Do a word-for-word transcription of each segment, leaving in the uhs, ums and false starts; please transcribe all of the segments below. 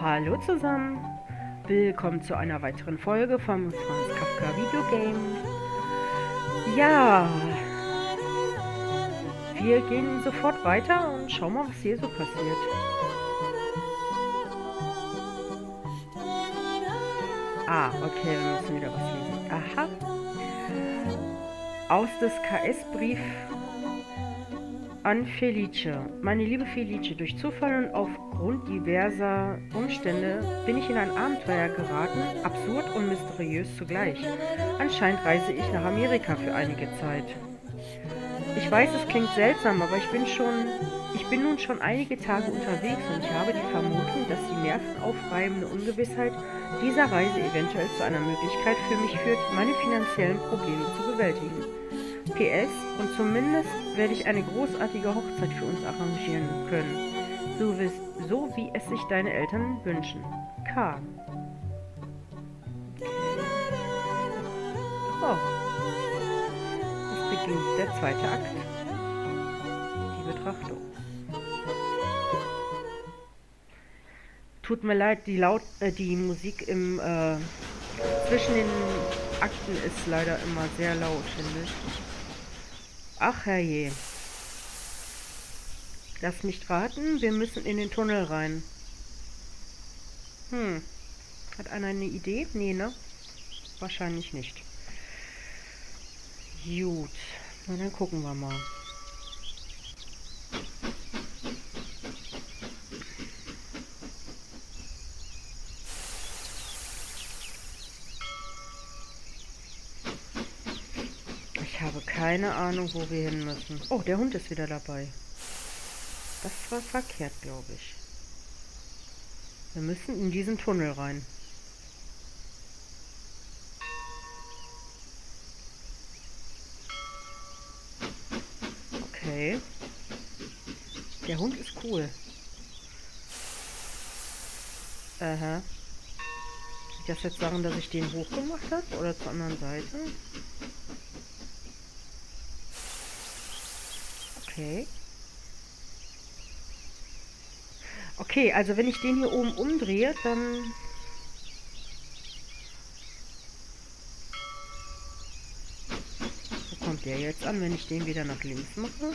Hallo zusammen, willkommen zu einer weiteren Folge vom Franz Kafka Videogames. Ja, wir gehen sofort weiter und schauen mal, was hier so passiert. Ah, okay, wir müssen wieder was lesen. Aha. Aus des K S-Brief an Felice. Meine liebe Felice, durch Zufall und aufgrund diverser Umstände bin ich in ein Abenteuer geraten, absurd und mysteriös zugleich. Anscheinend reise ich nach Amerika für einige Zeit. Ich weiß, es klingt seltsam, aber ich bin schon, ich bin nun schon einige Tage unterwegs und ich habe die Vermutung, dass die nervenaufreibende Ungewissheit dieser Reise eventuell zu einer Möglichkeit für mich führt, meine finanziellen Probleme zu bewältigen. P S Und zumindest werde ich eine großartige Hochzeit für uns arrangieren können, so wie, so wie es sich deine Eltern wünschen. K. Oh. Beginnt der zweite Akt. Die Betrachtung. Tut mir leid, die, laut, äh, die Musik im äh, zwischen den Akten ist leider immer sehr laut, finde ich. Ach herrje. Lass mich raten, wir müssen in den Tunnel rein. Hm. Hat einer eine Idee? Nee, ne? Wahrscheinlich nicht. Gut, na dann gucken wir mal. Ich habe keine Ahnung, wo wir hin müssen. Oh, der Hund ist wieder dabei. Das war verkehrt, glaube ich. Wir müssen in diesen Tunnel rein. Okay. Der Hund ist cool. Aha. Soll ich das jetzt sagen, dass ich den hochgemacht habe? Oder zur anderen Seite? Okay. Okay, also wenn ich den hier oben umdrehe, dann... Der jetzt an, wenn ich den wieder nach links mache.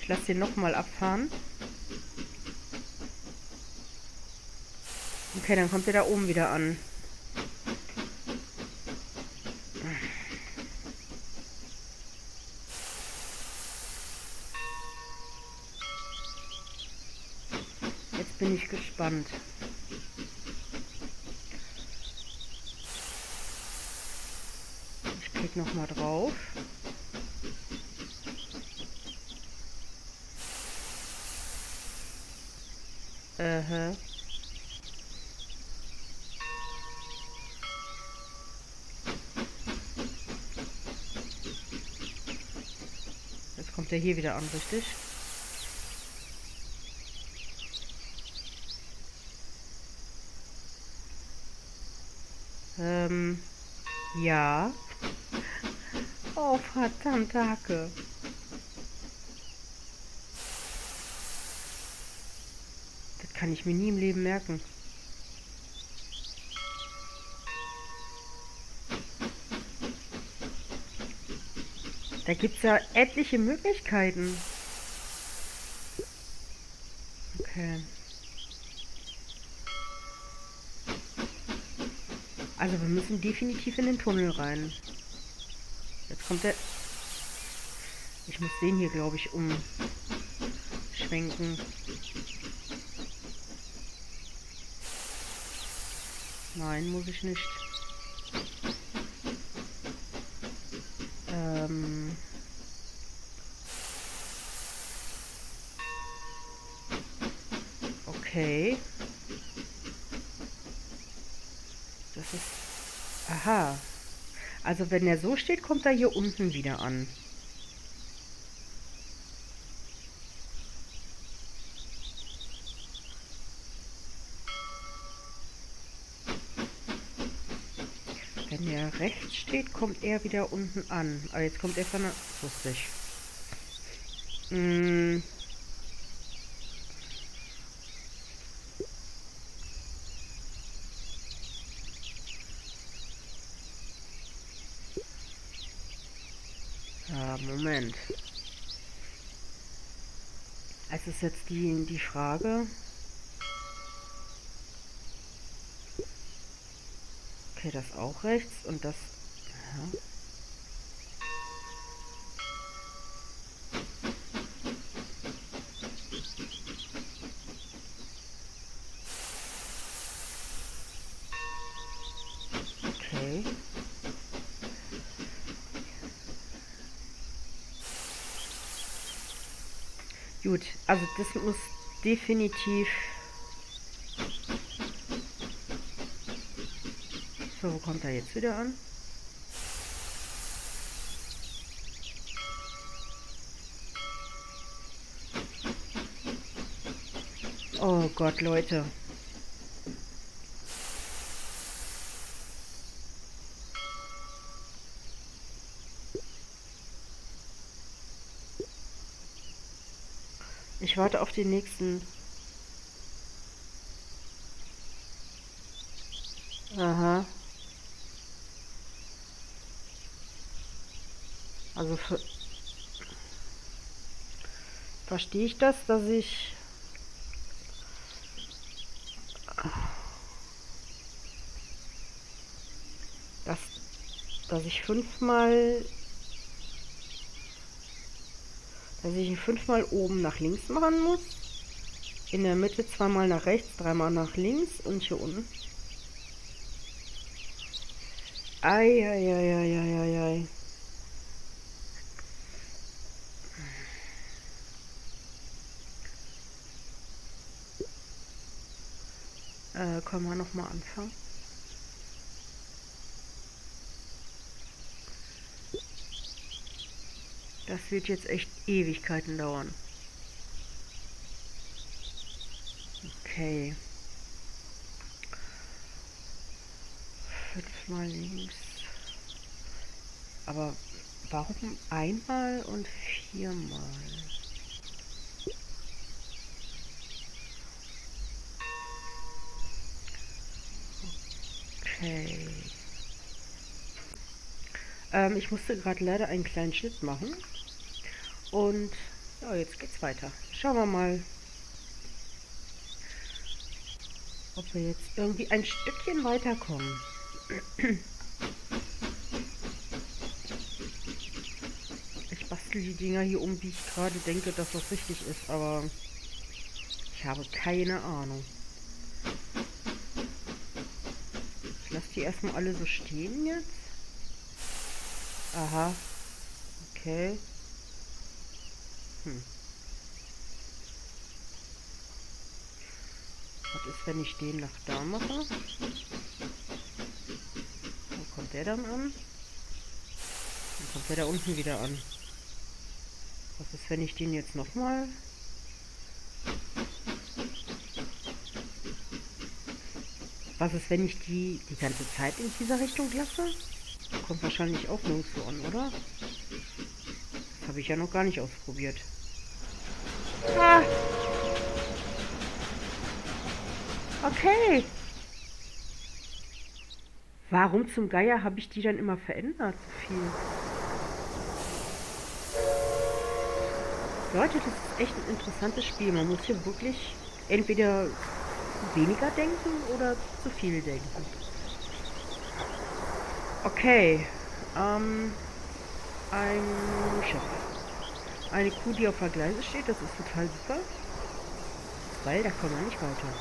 Ich lasse den nochmal abfahren. Okay, dann kommt der da oben wieder an. Jetzt bin ich gespannt. Noch mal drauf. Aha. Jetzt kommt er hier wieder an, richtig? Ähm, ja. Oh, verdammte Hacke. Das kann ich mir nie im Leben merken. Da gibt es ja etliche Möglichkeiten. Okay. Also wir müssen definitiv in den Tunnel rein. Jetzt kommt der... Ich muss den hier, glaube ich, umschwenken. Nein, muss ich nicht. Ähm... Okay. Das ist... Aha. Also wenn er so steht, kommt er hier unten wieder an. Wenn er rechts steht, kommt er wieder unten an. Aber jetzt kommt er von der... Lustig. Mm. Ah, Moment. Es ist jetzt die, die Frage. Okay, das auch rechts und das... Ja. Gut, also das muss definitiv... So, wo kommt er jetzt wieder an? Oh Gott, Leute. Ich warte auf den nächsten. Aha. Also für... verstehe ich das, dass ich... Dass, dass ich fünfmal... dass ich ihn fünfmal oben nach links machen muss, in der Mitte zweimal nach rechts, dreimal nach links und hier unten. Ei, ei, ei, ei, ei, ei. Äh, können wir nochmal anfangen? Das wird jetzt echt Ewigkeiten dauern. Okay. Fünfmal links. Aber warum einmal und viermal? Okay. Ähm, ich musste gerade leider einen kleinen Schnitt machen. Und ja, jetzt geht's weiter. Schauen wir mal, ob wir jetzt irgendwie ein Stückchen weiterkommen. Ich bastel die Dinger hier um, wie ich gerade denke, dass das richtig ist, aber ich habe keine Ahnung. Ich lasse die erstmal alle so stehen jetzt. Aha. Okay. Hm. Was ist, wenn ich den nach da mache? Wo kommt der dann an? Dann kommt der da unten wieder an. Was ist, wenn ich den jetzt nochmal? Was ist, wenn ich die die ganze Zeit in dieser Richtung lasse? Kommt wahrscheinlich auch nirgendwo an, oder? Das habe ich ja noch gar nicht ausprobiert. Ah. Okay. Warum zum Geier habe ich die dann immer verändert? So viel. Leute, das ist echt ein interessantes Spiel. Man muss hier wirklich entweder weniger denken oder zu viel denken. Okay. Ähm, ein Schiff. Eine Kuh, die auf der Gleise steht, das ist total super. Weil da kommen wir nicht weiter.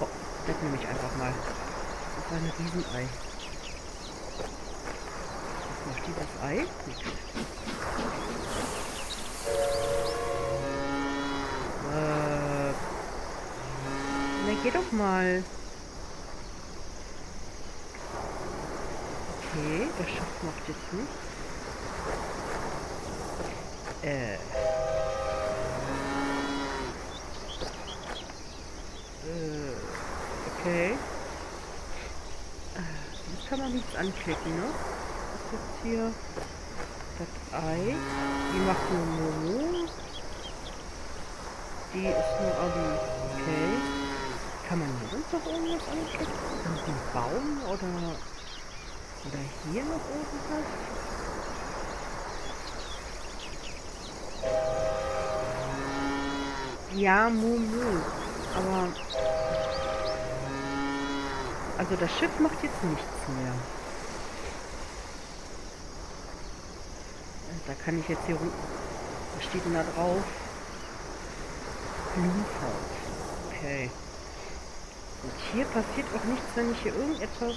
Oh, das nehme ich einfach mal. Das war ein Riesenei. Was macht die, das Ei? Nicht. Äh. Na, geh doch mal. Okay, das Schiff macht jetzt nichts. Äh. Äh. Okay. Jetzt kann man nichts anklicken, ne? jetzt hier das Ei. Die macht nur Momo. Die ist nur Abi. Okay. Kann man hier sonst noch irgendwas anklicken? Einen Baum oder... Oder hier noch irgendwas? Ja, Mumu. Aber... Also das Schiff macht jetzt nichts mehr. Da kann ich jetzt hier... Was steht denn da drauf? Blumenfeld. Okay. Und hier passiert auch nichts, wenn ich hier irgendetwas...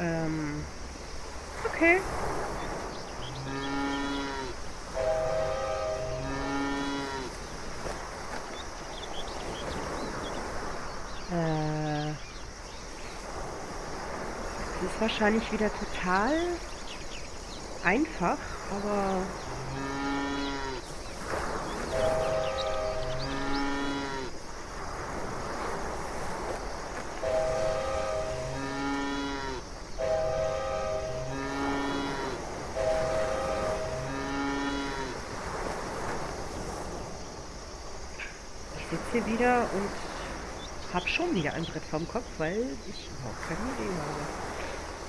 Ähm... Okay. Äh... Das ist wahrscheinlich wieder total... einfach, aber... Ich sitze hier wieder und habe schon wieder ein Brett vom Kopf, weil ich überhaupt keine Idee habe.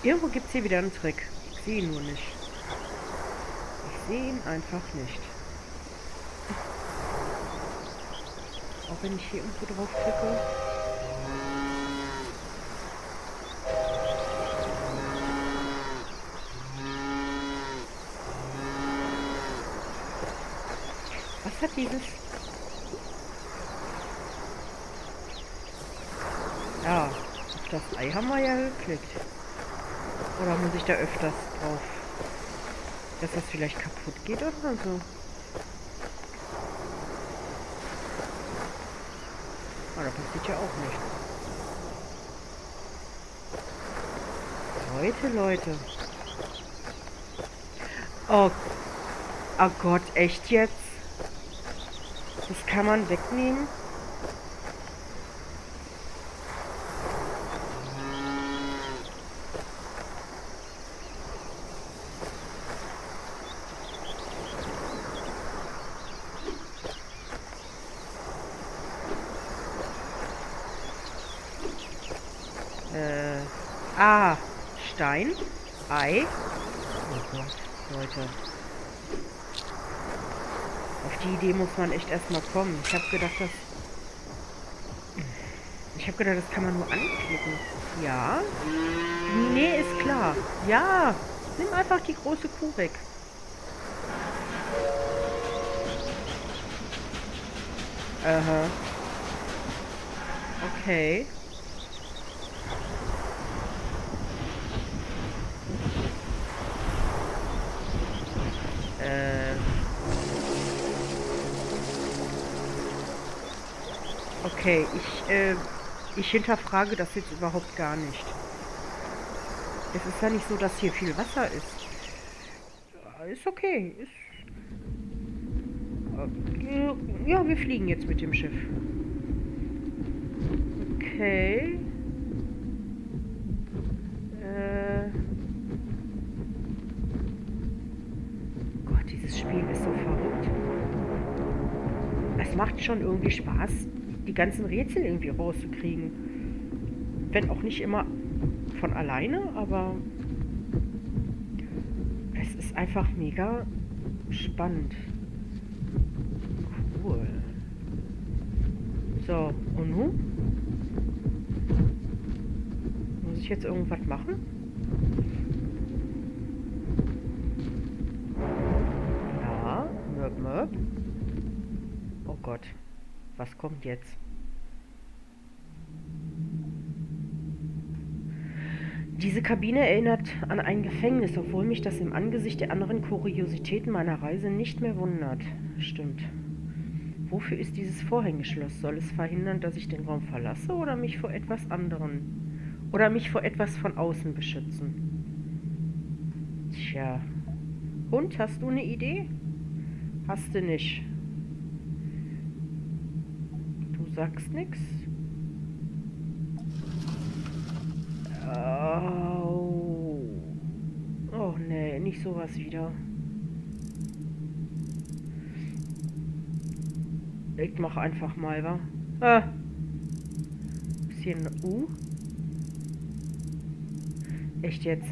Irgendwo gibt es hier wieder einen Trick. Ich sehe ihn nur nicht. Ich sehe ihn einfach nicht. Auch wenn ich hier irgendwo drauf klicke. Was hat dieses... Ja, auf das Ei haben wir ja geklickt. Oder muss ich da öfters drauf? Dass das vielleicht kaputt geht oder so. Ah, da passiert ja auch nichts. Leute, Leute. Oh. Oh Gott, echt jetzt? Das kann man wegnehmen? Ah, Stein, Ei. Oh Gott, Leute. Auf die Idee muss man echt erstmal kommen. Ich habe gedacht, das... Ich habe gedacht, das kann man nur anklicken. Ja? Nee, ist klar. Ja, nimm einfach die große Kuh weg. Aha. Okay. Okay, ich, äh, ich hinterfrage das jetzt überhaupt gar nicht. Es ist ja nicht so, dass hier viel Wasser ist. Ja, ist okay. Ist... okay. Ja, wir fliegen jetzt mit dem Schiff. Okay. Äh... Gott, dieses Spiel ist so verrückt. Es macht schon irgendwie Spaß, die ganzen Rätsel irgendwie rauszukriegen. Wenn auch nicht immer von alleine, aber es ist einfach mega spannend. Cool. So, und nun? Muss ich jetzt irgendwas machen? Ja, möp, möp. Oh Gott. Was kommt jetzt? Diese Kabine erinnert an ein Gefängnis, obwohl mich das im Angesicht der anderen Kuriositäten meiner Reise nicht mehr wundert. Stimmt. Wofür ist dieses Vorhängeschloss? Soll es verhindern, dass ich den Raum verlasse oder mich vor etwas anderen? Oder mich vor etwas von außen beschützen? Tja. Hund, hast du eine Idee? Hast du nicht. sagst nix. Oh. Oh nee, nicht sowas wieder. Ich mach einfach mal, wa? Ah. Ist hier ein U? Echt jetzt?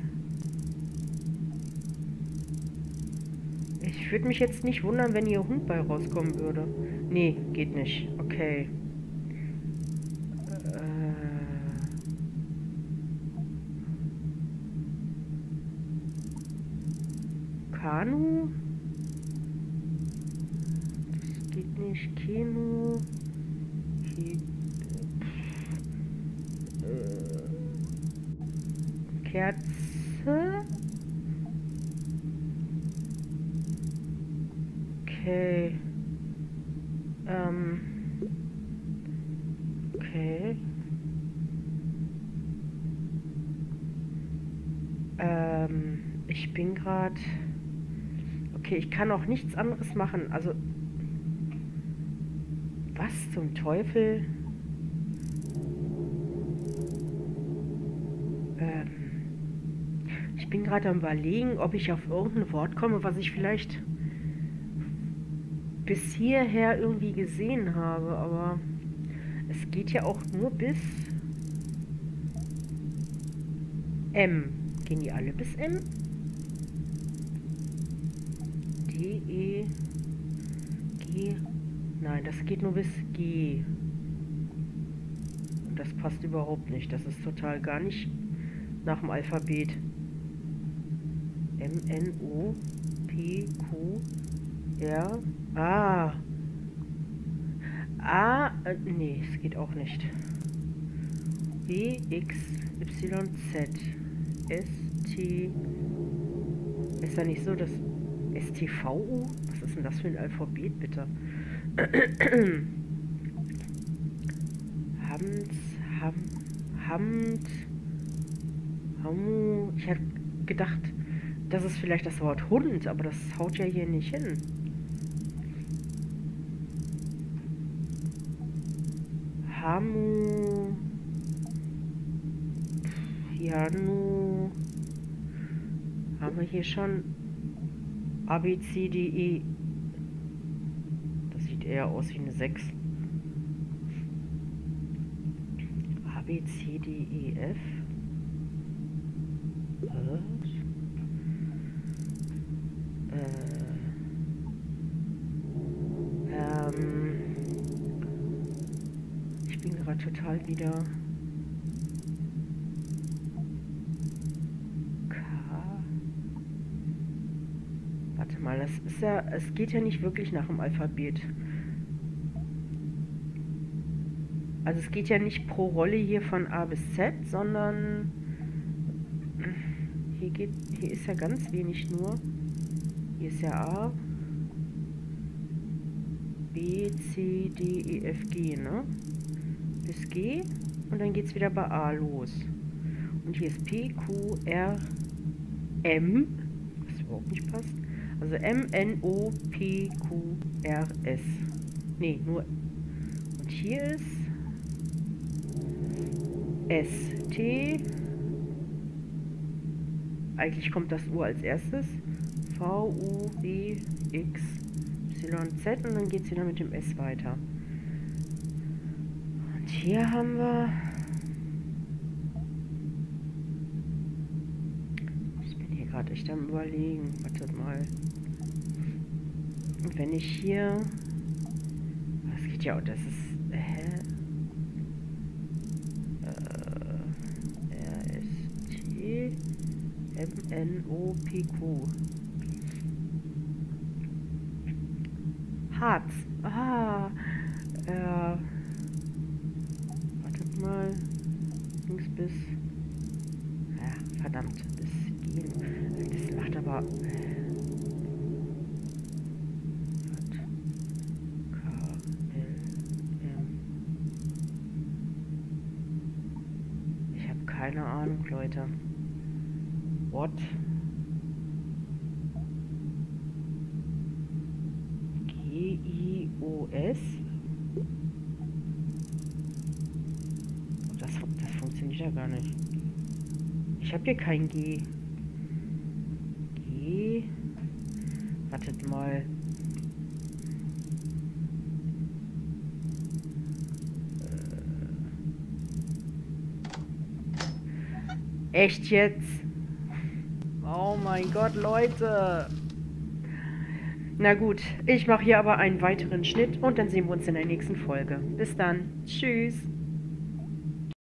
Ich würde mich jetzt nicht wundern, wenn hier Hund bei rauskommen würde. Nee, geht nicht. Okay. Äh. Kanu? Das geht nicht. Kino. Ke äh. Kerze? Okay. Ähm. Okay. Ähm, ich bin gerade... Okay, ich kann auch nichts anderes machen. Also... Was zum Teufel? Ähm. Ich bin gerade am Überlegen, ob ich auf irgendein Wort komme, was ich vielleicht... bis hierher irgendwie gesehen habe, aber es geht ja auch nur bis M. Gehen die alle bis M? D, E, G. Nein, das geht nur bis G. Und das passt überhaupt nicht. Das ist total gar nicht nach dem Alphabet. M, N, O, P, Q, R. Ah. Ah, äh, nee, es geht auch nicht. B, X, Y, Z. S, T. Ist ja nicht so, dass... S, T, V, U? Was ist denn das für ein Alphabet, bitte? Hamt, Ham... Hamt... Hamu... Ich hätte gedacht, das ist vielleicht das Wort Hund, aber das haut ja hier nicht hin. Hamu, Janu, haben wir hier schon A, B, C, D, E. Das sieht eher aus wie eine sechs. A, B, C, D, E, F. Äh. Ähm. Total wieder K. Warte mal, das ist ja, es geht ja nicht wirklich nach dem Alphabet. Also es geht ja nicht pro Rolle hier von A bis Z, sondern hier geht, hier ist ja ganz wenig nur. Hier ist ja A, B, C, D, E, F, G, ne? Bis G und dann geht es wieder bei A los. Und hier ist P, Q, R, M, was überhaupt nicht passt. Also M, N, O, P, Q, R, S. Ne, nur. Und hier ist S, T. Eigentlich kommt das U als erstes. V, U, W, X, Y, Z und dann geht es wieder mit dem S weiter. Hier haben wir... Ich bin hier gerade echt am Überlegen. Wartet mal. Und wenn ich hier... Das geht ja auch... Das ist... Hä? Äh, R, S, T... M, N, O, P, Q. Harz. Ah. Äh... mal links bis ja, verdammt bis gehen. Das macht aber J, K, L, M. Ich habe keine Ahnung, Leute. What? G, I, O, S. das, das funktioniert ja gar nicht. Ich habe hier kein G. G. Wartet mal. Echt jetzt? Oh mein Gott, Leute. Na gut, ich mache hier aber einen weiteren Schnitt und dann sehen wir uns in der nächsten Folge. Bis dann. Tschüss.